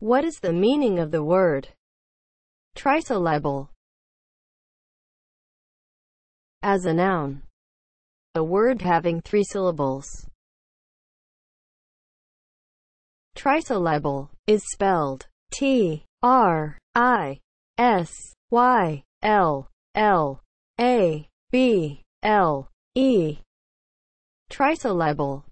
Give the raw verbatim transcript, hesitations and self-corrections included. What is the meaning of the word trisyllable? As a noun, a word having three syllables. Trisyllable is spelled T R I S Y L L A B L E. Trisyllable